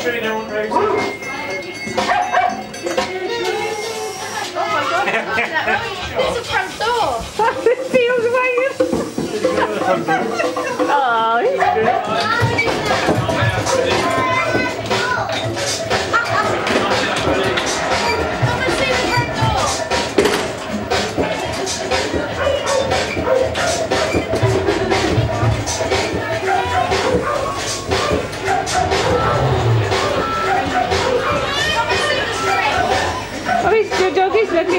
sure no one raised it. Oh my god, it's a front door. It's the other way in. Oh, he's looking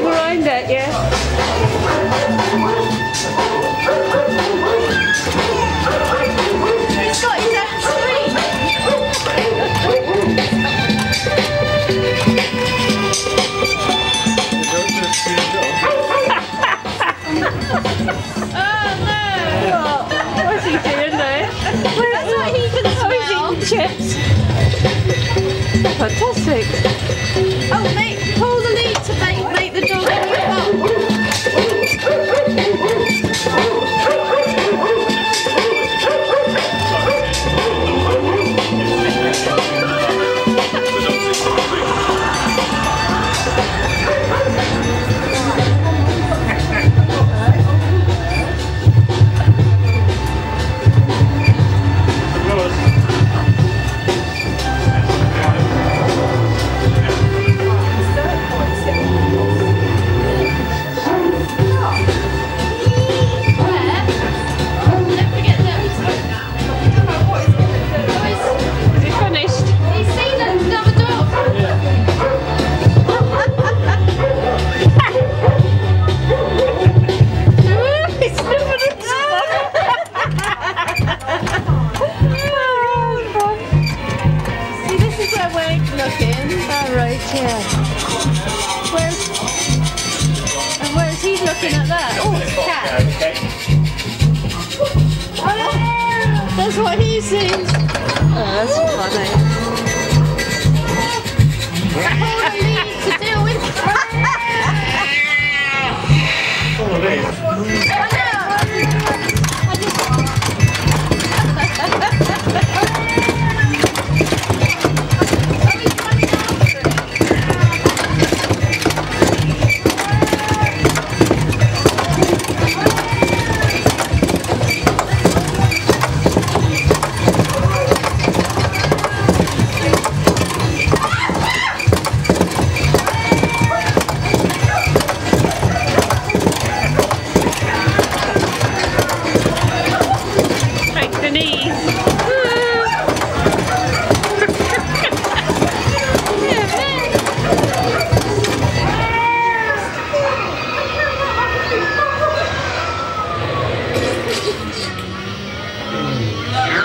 around at you. He's got his own screen. Oh no! What's he doing there? That's what he can smell. Oh, he's eating chips. Fantastic. Oh mate, pull the lead to make.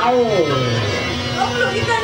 Oh, look, you